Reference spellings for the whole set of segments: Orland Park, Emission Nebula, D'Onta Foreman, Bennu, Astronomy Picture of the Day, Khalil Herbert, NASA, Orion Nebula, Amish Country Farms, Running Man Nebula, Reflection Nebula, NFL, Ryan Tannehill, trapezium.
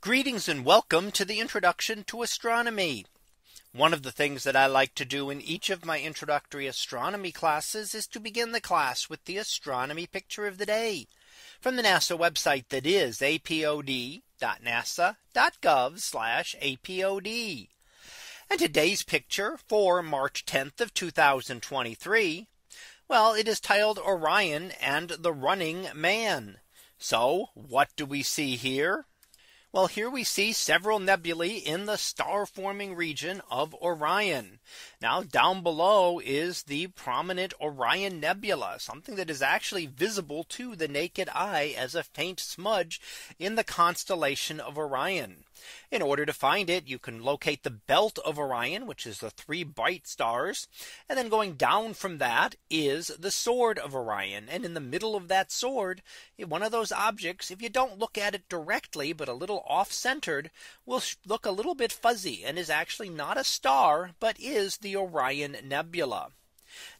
Greetings and welcome to the introduction to astronomy. One of the things that I like to do in each of my introductory astronomy classes is to begin the class with the astronomy picture of the day from the NASA website, that is apod.nasa.gov/apod. And today's picture for March 10th of 2023. Well, it is titled Orion and the Running Man. So what do we see here? Well, here we see several nebulae in the star forming region of Orion. Now down below is the prominent Orion Nebula, something that is actually visible to the naked eye as a faint smudge in the constellation of Orion. In order to find it, you can locate the belt of Orion, which is the three bright stars. And then going down from that is the sword of Orion. And in the middle of that sword, one of those objects, if you don't look at it directly, but a little off-centered, will look a little bit fuzzy and is actually not a star, but is the Orion Nebula.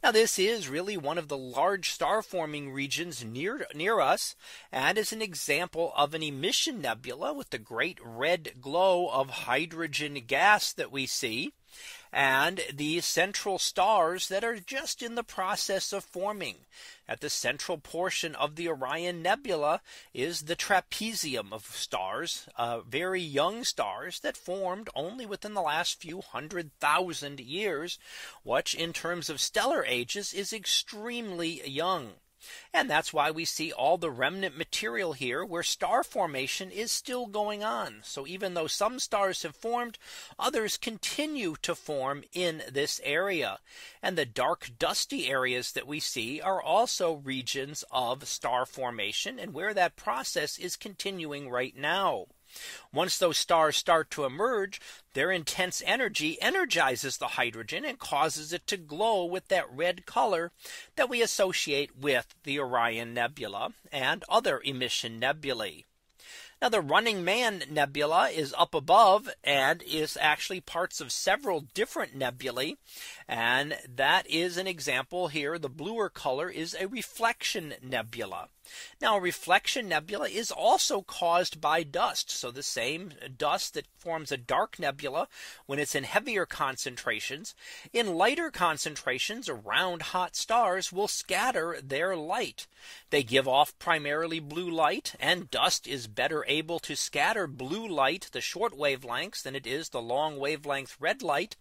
Now this is really one of the large star forming regions near us, and is an example of an emission nebula with the great red glow of hydrogen gas that we see, and the central stars that are just in the process of forming. At the central portion of the Orion Nebula is the trapezium of stars, very young stars that formed only within the last few 100,000 years, which in terms of stellar ages is extremely young. And that's why we see all the remnant material here, where star formation is still going on. So even though some stars have formed, others continue to form in this area. And the dark dusty areas that we see are also regions of star formation, and where that process is continuing right now. Once those stars start to emerge, their intense energy energizes the hydrogen and causes it to glow with that red color that we associate with the Orion Nebula and other emission nebulae. Now the Running Man Nebula is up above and is actually parts of several different nebulae. And that is an example here. The bluer color is a reflection nebula. Now a reflection nebula is also caused by dust. So the same dust that forms a dark nebula when it's in heavier concentrations, in lighter concentrations around hot stars will scatter their light. They give off primarily blue light, and dust is better able to scatter blue light, the short wavelengths, than it is the long wavelength red light.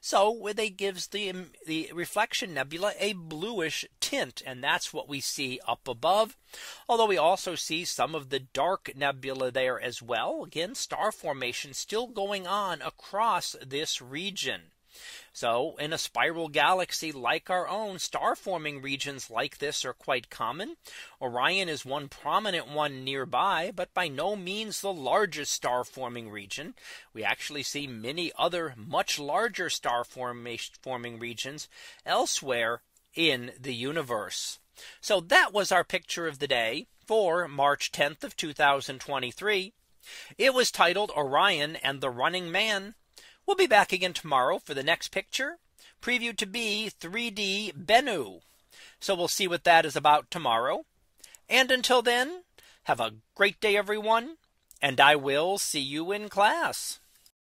So they gives the reflection nebula a bluish tint, and that's what we see up above. Although we also see some of the dark nebula there as well. Again, star formation still going on across this region. So in a spiral galaxy like our own, star forming regions like this are quite common. Orion is one prominent one nearby, but by no means the largest star forming region. We actually see many other much larger star forming regions elsewhere in the universe. So that was our picture of the day for March 10th of 2023. It was titled Orion and the Running Man. We'll be back again tomorrow for the next picture, previewed to be 3D Bennu. So we'll see what that is about tomorrow. And until then, have a great day, everyone, and I will see you in class.